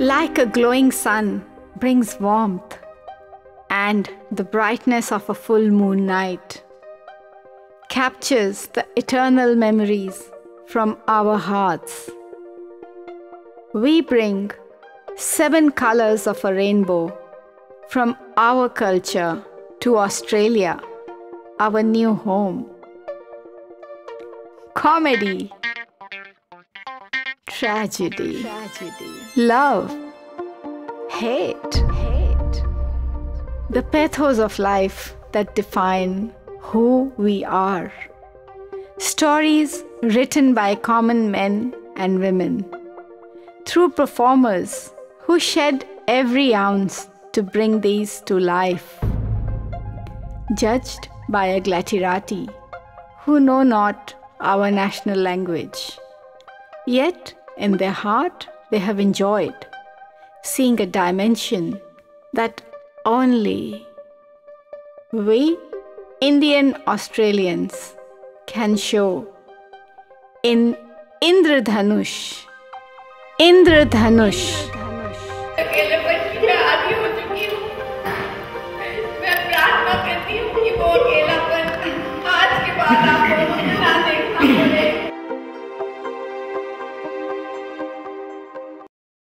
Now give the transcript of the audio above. like a glowing sun, brings warmth and the brightness of a full moon night, captures the eternal memories from our hearts. We bring 7 colors of a rainbow from our culture to Australia, our new home. Comedy, tragedy, love, hate, the pathos of life that define who we are. Stories written by common men and women through performers who shed every ounce to bring these to life. Judged by a glitterati who know not our national language, yet in their heart they have enjoyed seeing a dimension that only we Indian Australians can show in Indradhanush. Indradhanush.